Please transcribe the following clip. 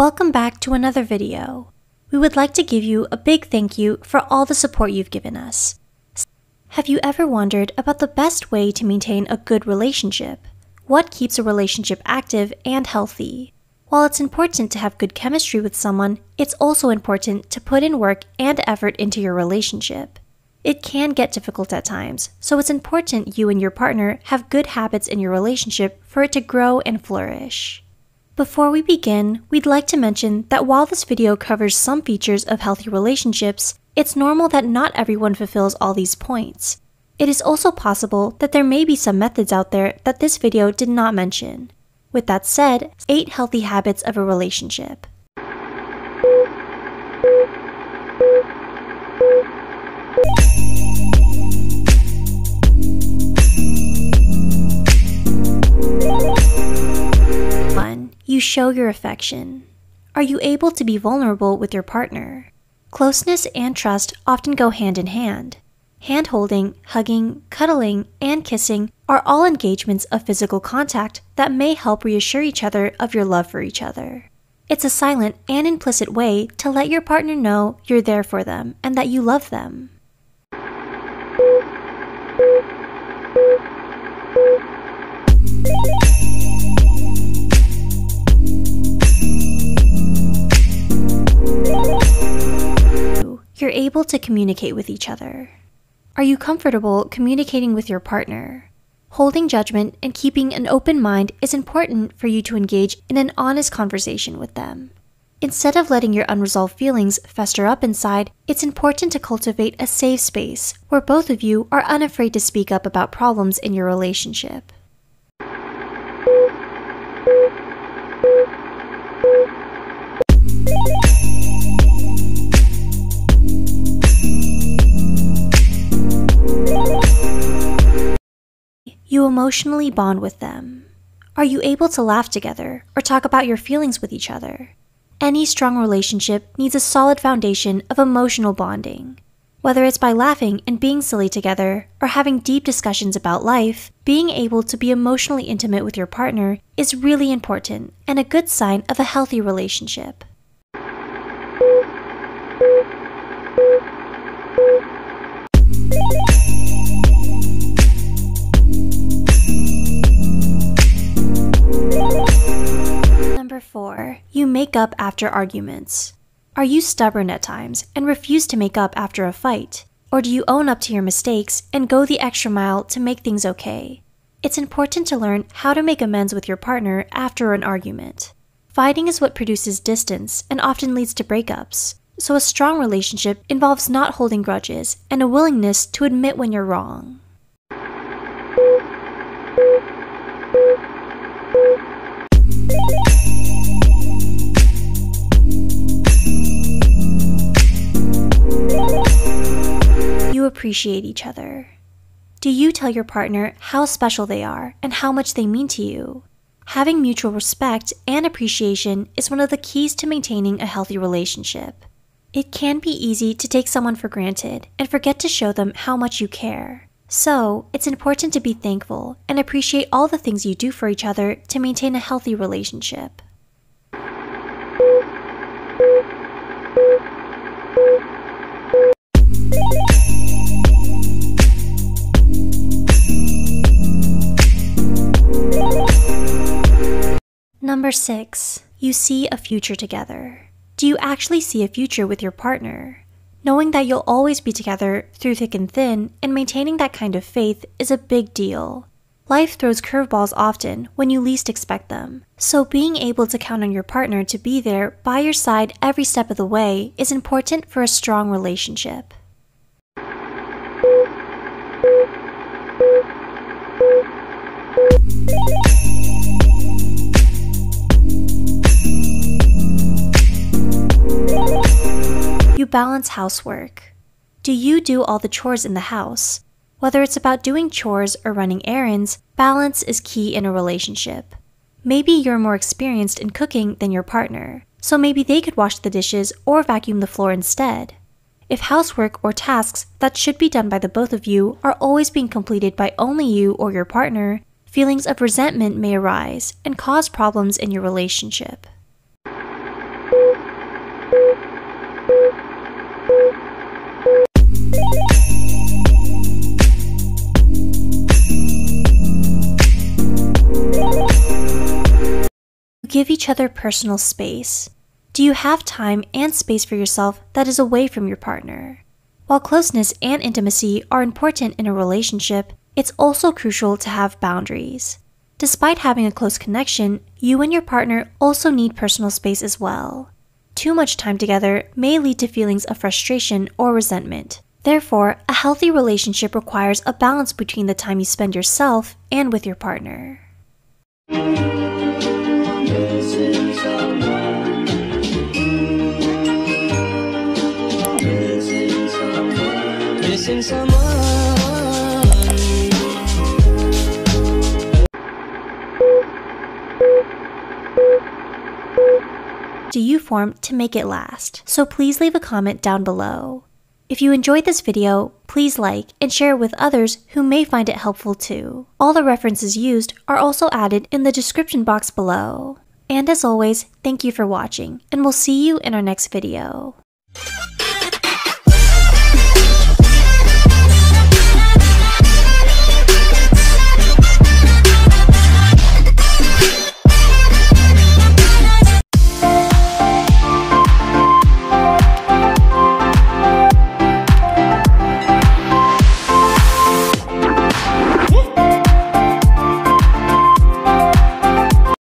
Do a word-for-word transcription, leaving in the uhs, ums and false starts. Welcome back to another video. We would like to give you a big thank you for all the support you've given us. Have you ever wondered about the best way to maintain a good relationship? What keeps a relationship active and healthy? While it's important to have good chemistry with someone, it's also important to put in work and effort into your relationship. It can get difficult at times, so it's important you and your partner have good habits in your relationship for it to grow and flourish. Before we begin, we'd like to mention that while this video covers some features of healthy relationships, it's normal that not everyone fulfills all these points. It is also possible that there may be some methods out there that this video did not mention. With that said, eight healthy habits of a relationship. You show your affection. Are you able to be vulnerable with your partner? Closeness and trust often go hand in hand. Hand-holding, hugging, cuddling, and kissing are all engagements of physical contact that may help reassure each other of your love for each other. It's a silent and implicit way to let your partner know you're there for them and that you love them. You're able to communicate with each other. Are you comfortable communicating with your partner? Holding judgment and keeping an open mind is important for you to engage in an honest conversation with them. Instead of letting your unresolved feelings fester up inside, it's important to cultivate a safe space where both of you are unafraid to speak up about problems in your relationship. You emotionally bond with them. Are you able to laugh together or talk about your feelings with each other? Any strong relationship needs a solid foundation of emotional bonding. Whether it's by laughing and being silly together or having deep discussions about life, being able to be emotionally intimate with your partner is really important and a good sign of a healthy relationship. four. You make up after arguments. Are you stubborn at times and refuse to make up after a fight? Or do you own up to your mistakes and go the extra mile to make things okay? It's important to learn how to make amends with your partner after an argument. Fighting is what produces distance and often leads to breakups, so a strong relationship involves not holding grudges and a willingness to admit when you're wrong. You appreciate each other. Do you tell your partner how special they are and how much they mean to you? Having mutual respect and appreciation is one of the keys to maintaining a healthy relationship. It can be easy to take someone for granted and forget to show them how much you care. So, it's important to be thankful and appreciate all the things you do for each other to maintain a healthy relationship. Number six, you see a future together. Do you actually see a future with your partner? Knowing that you'll always be together through thick and thin and maintaining that kind of faith is a big deal. Life throws curveballs often when you least expect them, so being able to count on your partner to be there by your side every step of the way is important for a strong relationship. You balance housework. Do you do all the chores in the house? Whether it's about doing chores or running errands, balance is key in a relationship. Maybe you're more experienced in cooking than your partner, so maybe they could wash the dishes or vacuum the floor instead. If housework or tasks that should be done by the both of you are always being completed by only you or your partner, feelings of resentment may arise and cause problems in your relationship. give each other personal space? Do you have time and space for yourself that is away from your partner? While closeness and intimacy are important in a relationship, it's also crucial to have boundaries. Despite having a close connection, you and your partner also need personal space as well. Too much time together may lead to feelings of frustration or resentment. Therefore, a healthy relationship requires a balance between the time you spend yourself and with your partner. Missing someone. Do you form to make it last? So please leave a comment down below. If you enjoyed this video, please like and share it with others who may find it helpful too. All the references used are also added in the description box below. And as always, thank you for watching, and we'll see you in our next video.